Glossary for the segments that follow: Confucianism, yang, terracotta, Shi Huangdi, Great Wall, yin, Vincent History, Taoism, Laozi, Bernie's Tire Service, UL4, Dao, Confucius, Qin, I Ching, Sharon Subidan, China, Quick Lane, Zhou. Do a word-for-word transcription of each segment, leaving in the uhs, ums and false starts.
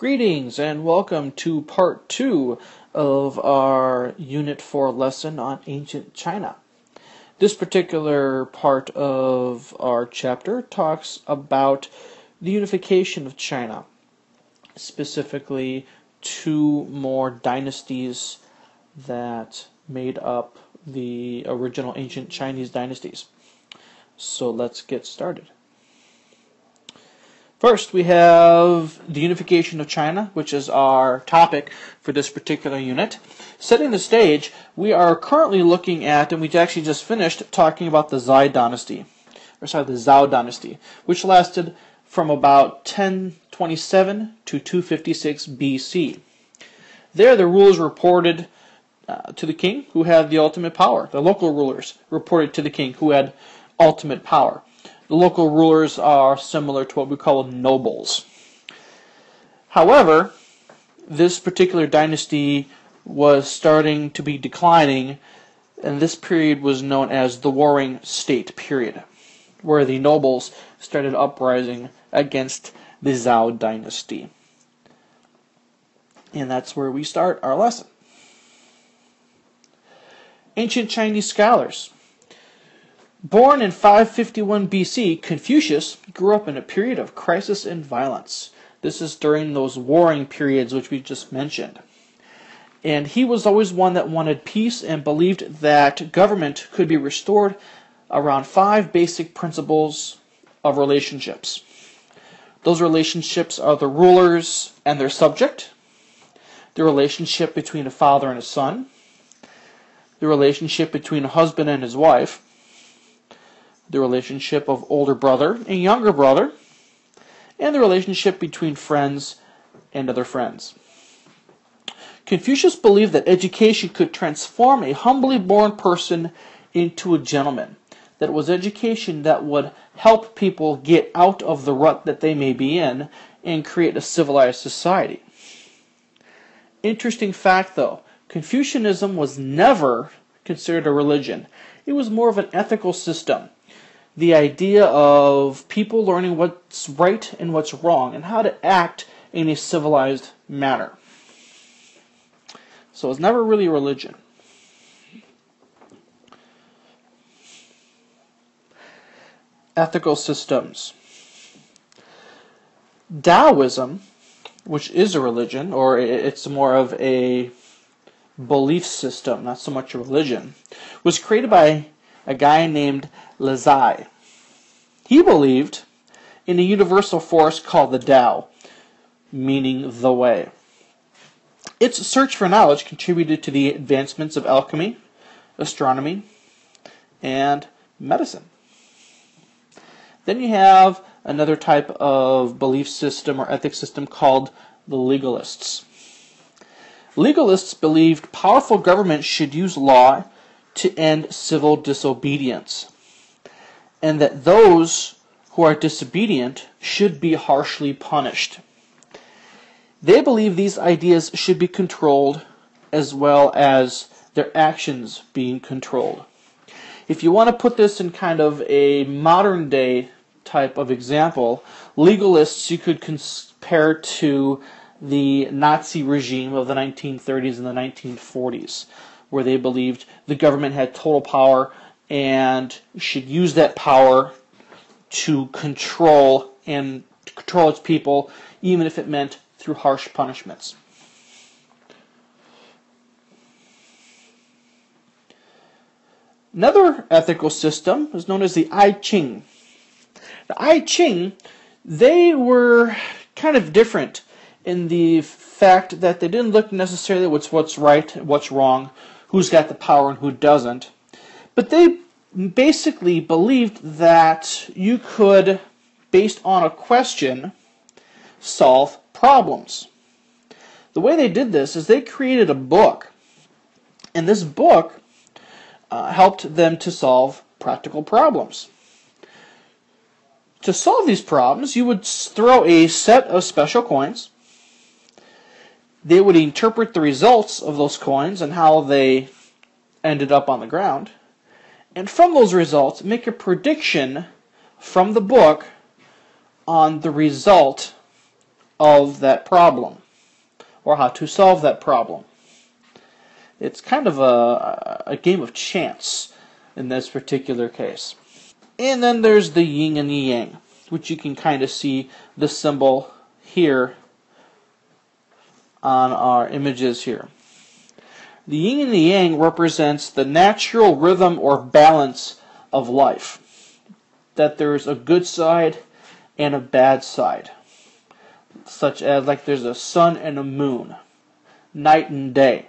Greetings and welcome to part two of our Unit four lesson on ancient China. This particular part of our chapter talks about the unification of China, specifically two more dynasties that made up the original ancient Chinese dynasties. So let's get started. First, we have the unification of China, which is our topic for this particular unit. Setting the stage, we are currently looking at, and we actually just finished, talking about the Zhou dynasty, or sorry, the Zhou dynasty, which lasted from about ten twenty-seven to two fifty-six B C. There, the rules reported uh, to the king, who had the ultimate power. The local rulers reported to the king, who had ultimate power. The local rulers are similar to what we call nobles. However, this particular dynasty was starting to be declining, and this period was known as the Warring State period, where the nobles started uprising against the Zhou dynasty. And that's where we start our lesson. Ancient Chinese scholars. Born in five fifty-one B C, Confucius grew up in a period of crisis and violence. This is during those warring periods which we just mentioned. And he was always one that wanted peace and believed that government could be restored around five basic principles of relationships. Those relationships are the rulers and their subject, the relationship between a father and a son, the relationship between a husband and his wife, the relationship of older brother and younger brother, and the relationship between friends and other friends. Confucius believed that education could transform a humbly born person into a gentleman, that it was education that would help people get out of the rut that they may be in and create a civilized society. Interesting fact though, Confucianism was never considered a religion. It was more of an ethical system. The idea of people learning what's right and what's wrong and how to act in a civilized manner. So it's never really a religion. Ethical systems. Taoism, which is a religion, or it's more of a belief system, not so much a religion, was created by a guy named Laozi. He believed in a universal force called the Dao, meaning the way. Its search for knowledge contributed to the advancements of alchemy, astronomy, and medicine. Then you have another type of belief system or ethic system called the legalists. Legalists believed powerful governments should use law to end civil disobedience, and that those who are disobedient should be harshly punished. They believe these ideas should be controlled as well as their actions being controlled. If you want to put this in kind of a modern day type of example, legalists you could compare to the Nazi regime of the nineteen thirties and the nineteen forties. Where they believed the government had total power and should use that power to control and to control its people, even if it meant through harsh punishments. Another ethical system is known as the I Ching. The I Ching, they were kind of different in the fact that they didn't look necessarily at what's, what's right, what's wrong, who's got the power and who doesn't. But they basically believed that you could, based on a question, solve problems. The way they did this is they created a book, and this book uh, helped them to solve practical problems. To solve these problems, you would throw a set of special coins. They would interpret the results of those coins and how they ended up on the ground, and from those results make a prediction from the book on the result of that problem, or how to solve that problem. It's kind of a, a game of chance in this particular case. And then there's the yin and the yang, which you can kind of see the symbol here on our images here. The yin and the yang represents the natural rhythm or balance of life, that there's a good side and a bad side, such as like there's a sun and a moon, night and day.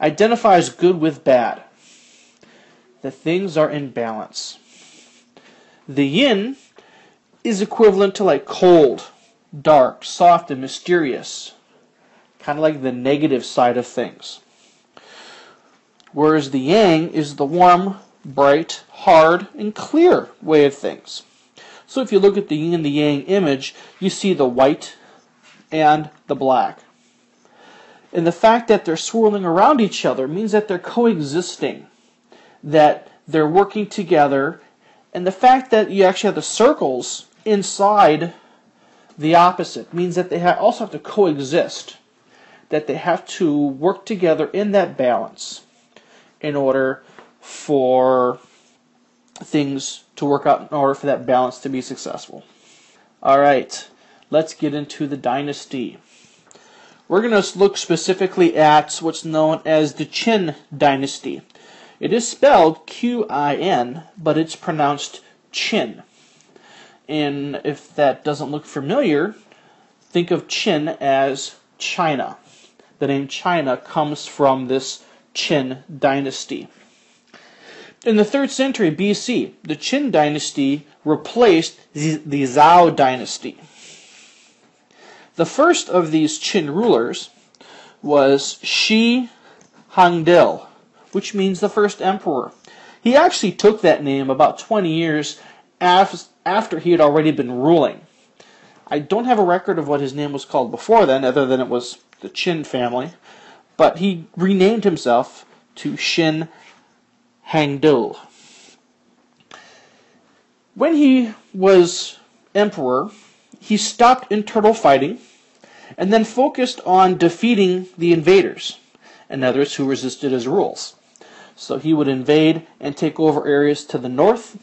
Identifies good with bad, that things are in balance. The yin is equivalent to like cold, dark, soft, and mysterious, kind of like the negative side of things. Whereas the yang is the warm, bright, hard, and clear way of things. So if you look at the yin and the yang image, you see the white and the black. And the fact that they're swirling around each other means that they're coexisting, that they're working together, and the fact that you actually have the circles inside the opposite means that they ha also have to coexist, that they have to work together in that balance in order for things to work out, in order for that balance to be successful. All right, let's get into the dynasty. We're going to look specifically at what's known as the Qin dynasty. It is spelled Q I N, but it's pronounced Qin. And if that doesn't look familiar, think of Qin as China. The name China comes from this Qin dynasty. In the third century B C, the Qin dynasty replaced the Zhou dynasty. The first of these Qin rulers was Shi Huangdi, which means the first emperor. He actually took that name about twenty years af after he had already been ruling. I don't have a record of what his name was called before then, other than it was the Qin family, but he renamed himself to Shi Huangdi. When he was emperor, he stopped internal fighting and then focused on defeating the invaders and others who resisted his rules. So he would invade and take over areas to the north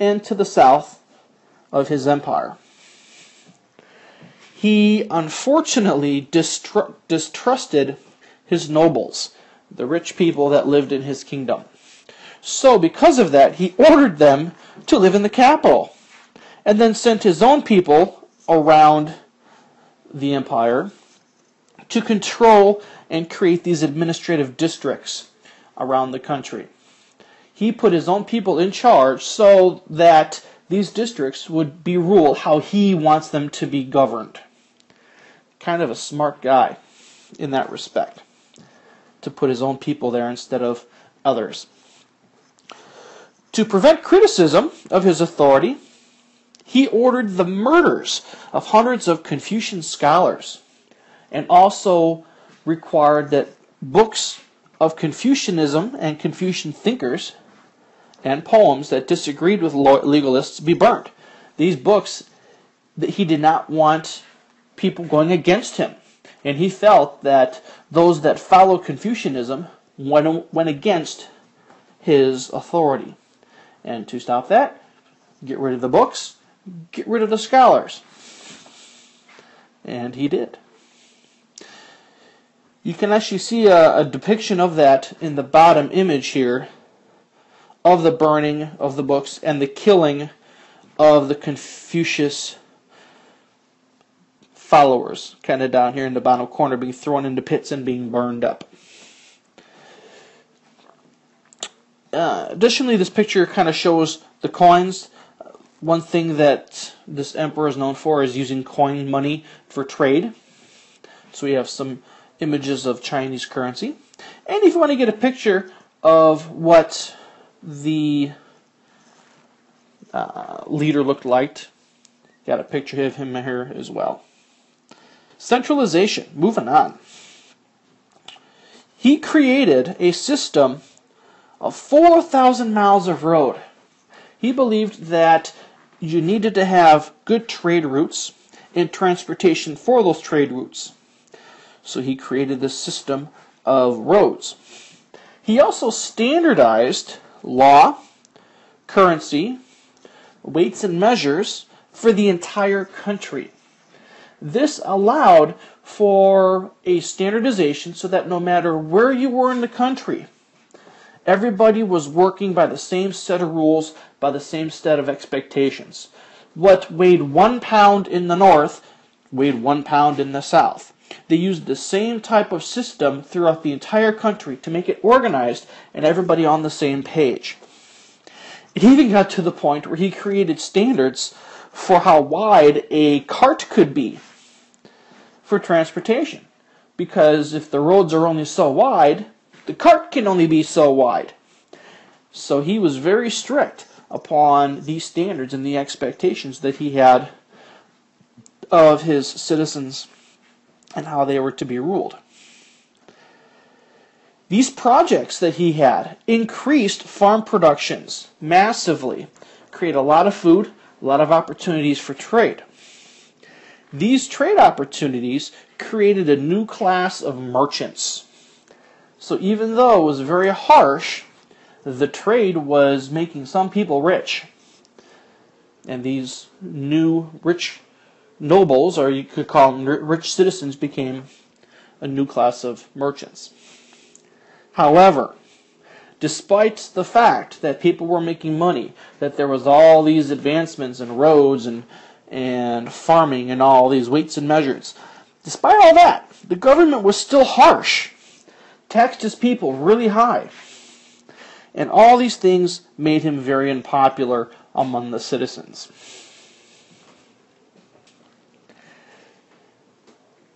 and to the south of his empire. He unfortunately distru distrusted his nobles, the rich people that lived in his kingdom. So because of that, he ordered them to live in the capital and then sent his own people around the empire to control and create these administrative districts around the country. He put his own people in charge so that these districts would be ruled how he wants them to be governed. Kind of a smart guy in that respect, to put his own people there instead of others. To prevent criticism of his authority, he ordered the murders of hundreds of Confucian scholars and also required that books of Confucianism and Confucian thinkers and poems that disagreed with legalists be burnt. These books, that he did not want people going against him, and he felt that those that follow Confucianism went, went against his authority. And to stop that, get rid of the books, get rid of the scholars. And he did. You can actually see a, a depiction of that in the bottom image here, of the burning of the books and the killing of the Confucius followers, kind of down here in the bottom corner, being thrown into pits and being burned up. Uh, additionally, this picture kind of shows the coins. One thing that this emperor is known for is using coin money for trade. So we have some images of Chinese currency. And if you want to get a picture of what the uh, leader looked like, got a picture of him here as well. Centralization, moving on. He created a system of four thousand miles of road. He believed that you needed to have good trade routes and transportation for those trade routes. So he created this system of roads. He also standardized law, currency, weights and measures for the entire country. This allowed for a standardization so that no matter where you were in the country, everybody was working by the same set of rules, by the same set of expectations. What weighed one pound in the north weighed one pound in the south. They used the same type of system throughout the entire country to make it organized and everybody on the same page. It even got to the point where he created standards for how wide a cart could be for transportation. Because if the roads are only so wide, the cart can only be so wide. So he was very strict upon these standards and the expectations that he had of his citizens and how they were to be ruled. These projects that he had increased farm productions massively, create a lot of food, a lot of opportunities for trade. These trade opportunities created a new class of merchants. So even though it was very harsh, the trade was making some people rich. And these new rich nobles, or you could call them rich citizens, became a new class of merchants. However, despite the fact that people were making money, that there was all these advancements in roads and, and farming and all these weights and measures, despite all that, the government was still harsh, taxed his people really high. And all these things made him very unpopular among the citizens.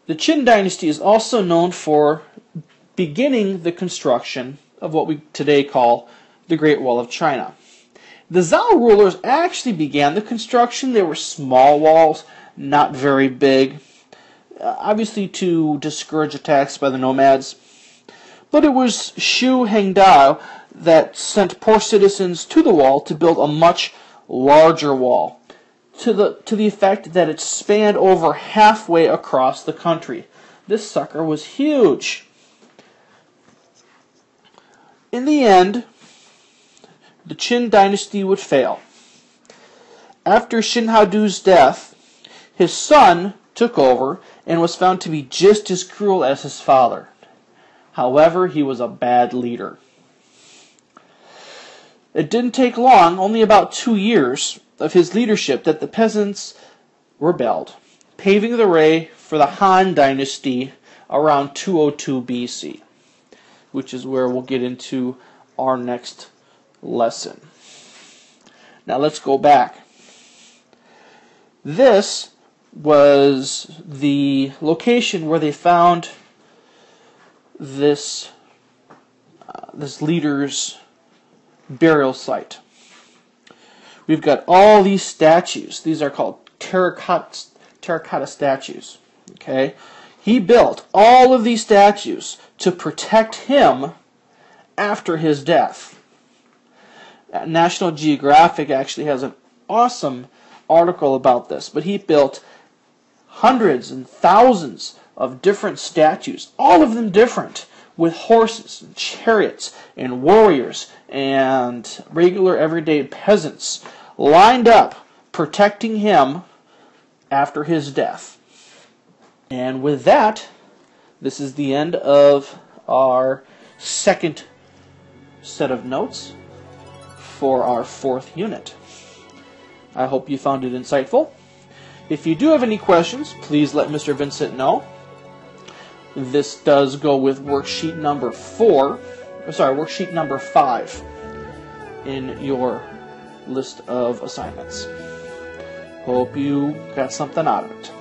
The Qin dynasty is also known for beginning the construction of what we today call the Great Wall of China. The Zhou rulers actually began the construction. They were small walls, not very big, uh, obviously to discourage attacks by the nomads. But it was Shi Huangdi that sent poor citizens to the wall to build a much larger wall, to the, to the effect that it spanned over halfway across the country. This sucker was huge. In the end, the Qin dynasty would fail. After Shi Huangdi's death, his son took over and was found to be just as cruel as his father. However, he was a bad leader. It didn't take long, only about two years of his leadership, that the peasants rebelled, paving the way for the Han dynasty around two oh two B C, which is where we'll get into our next lesson. Now let's go back. This was the location where they found this, uh, this leader's burial site. We've got all these statues. These are called terracotta, terracotta statues. Okay? He built all of these statues to protect him after his death. National Geographic actually has an awesome article about this, but he built hundreds and thousands of different statues, all of them different, with horses and chariots and warriors and regular everyday peasants lined up protecting him after his death. And with that, this is the end of our second set of notes for our fourth unit. I hope you found it insightful. If you do have any questions, please let Mister Vincent know. This does go with worksheet number four, sorry, worksheet number five in your list of assignments. Hope you got something out of it.